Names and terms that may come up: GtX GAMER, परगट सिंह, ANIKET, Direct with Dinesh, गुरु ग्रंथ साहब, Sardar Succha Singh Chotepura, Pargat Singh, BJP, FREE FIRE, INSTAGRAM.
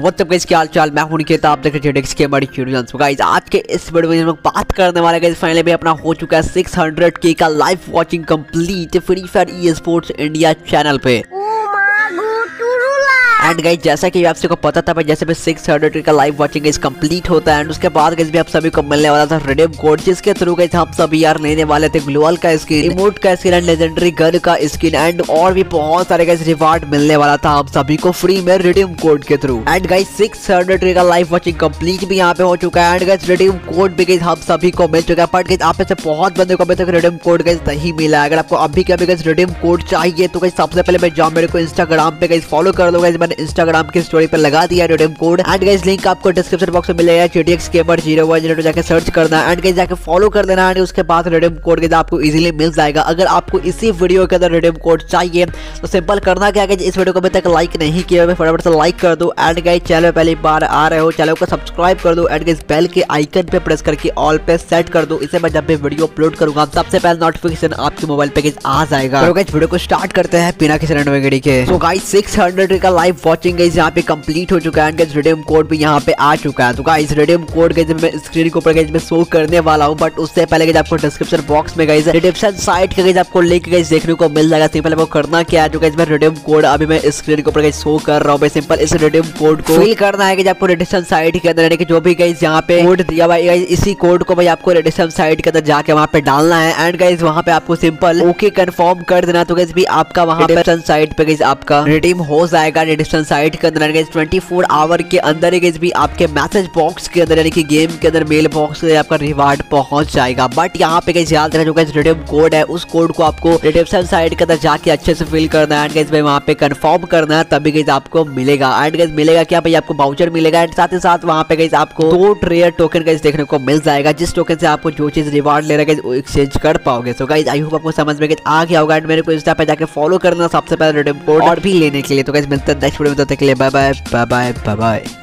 WhatsApp guys, क्या हाल चाल। मैं हूं निकेत, आप देख रहे हैं गेमर एक्सपीरियंस। गाइस आज के इस वीडियो में हम लोग बात करने वाले गाइस, फाइनली में अपना हो चुका है 600K का live watching complete free fire e sports India channel पे। एंड गाइस जैसा कि आप सबको पता था, जैसे भी 600K का लाइव वॉचिंग गाइस कंप्लीट होता है एंड उसके बाद गाइस भी आप सभी को मिलने वाला था रिडीम कोड, जिसके थ्रू गाइस आप सभी यार लेने वाले थे ग्लोअल का स्किन, इमोट का स्किन एंड लेजेंडरी गन का स्किन एंड और भी बहुत सारे गाइस रिवार्ड मिलने वाला था आप सभी को फ्री में रिडीम कोड के थ्रू। एंड गाइस 600K का लाइव वॉचिंग कंप्लीट भी यहाँ पे हो चुका है एंड गाइस रिडीम कोड भी गाइस आप सभी को मिल चुका है। बट गाइस आप में से बहुत बंदे को अभी तक रिडीम कोड गाइस नहीं मिला। अगर आपको अभी क्या गाइस रिडीम कोड चाहिए तो गाइस सबसे पहले मैं जाऊँ, मेरे को इंस्टाग्राम पे गाइस फॉलो कर लो गाइस, इंस्टाग्राम की स्टोरी पर लगा दिया redeem code. And guys link आपको डिस्क्रिप्शन बॉक्स में मिलेगा, gtxgamer0102 जाके सर्च करना एंड गाइस जाके फॉलो कर देना एंड उसके बाद रिडीम कोड गाइस आपको इजीली मिल जाएगा। अगर आपको इसी वीडियो के अंदर रिडीम कोड चाहिए तो सिंपल करना क्या है, इस वीडियो को अभी तक लाइक नहीं किया है फटाफट से लाइक कर दो एंड गाइस चैनल पर पहली बार आ रहे हो चैनल को सब्सक्राइब कर दो एंड गाइस बेल के आइकन पे प्रेस करके ऑल पे सेट कर दो। इससे मैं जब भी वीडियो अपलोड करूंगा सबसे पहले नोटिफिकेशन आपके मोबाइल पे गाइस आ जाएगा। तो गाइस वीडियो को स्टार्ट करते हैं बिना किसी रणवेगड़ी के। तो गाइस 600 का लाइव वॉचिंग गाइस यहाँ पे कंप्लीट हो चुका है एंड गाइस रिडीम कोड भी यहाँ पे आ चुका है। तो गाइस रिडीम कोड गाइस मैं स्क्रीन के ऊपर गाइस मैं शो करने वाला हूँ, बट उससे पहले गाइस आपको डिस्क्रिप्शन बॉक्स में गाइस रिडीम्पशन साइट का गाइस आपको लिंक गाइस देखने को मिल जाएगा। सिंपल आपको करना क्या है, जो गाइस मैं रिडीम कोड अभी मैं स्क्रीन के ऊपर गाइस शो कर रहा हूँ, सिंपल इस रिडीम कोड को फिल करना है कि आपको रिडीम्पशन साइट के अंदर, यानी कि जो भी गाइस यहाँ पे कोड दिया हुआ है इसी कोड को भाई आपको रिडीम्पशन साइट के अंदर जाके वहाँ पे डालना है एंड गाइस वहाँ पे आपको सिंपल ओके कंफर्म कर देना। तो गाइस भी आपका वहाँ पे रिडीम्पशन साइट पे गाइस आपका रिडीम हो जाएगा। रिडीम्पशन साइट के अंदर 24 आवर के अंदर गाइस भी आपके मैसेज बॉक्स के अंदर यानी कि गेम के अंदर मेल बॉक्स में आपका रिवार्ड पहुंच जाएगा। बट यहाँ पे गाइस याद रखना, जो गाइस रिडीम कोड है उस कोड को आपको रिडीम्पशन साइट के अंदर जाके अच्छे से फिल करना है एंड गाइस भाई वहाँ पे कंफर्म करना है, तभी गाइस आपको मिलेगा। एंड गाइस मिलेगा क्या भाई, आपको वाउचर मिलेगा एंड साथ ही साथ वहाँ पे गाइस आपको 2 रेयर टोकन गाइस देखने को मिल जाएगा, जिस टोकन से आपको जो चीज रिवार्ड ले रहा है वो एक्सचेंज कर पाओगे। सो गाइस आई होप आपको समझ में आ गया होगा एंड मेरे को इंस्टा पे जाके फॉलो करना सबसे पहले रिडीम कोड और भी लेने के लिए। तो गाइस मिलते हैं नेक्स्ट वीडियो में, तब तक के लिए bye bye bye bye bye.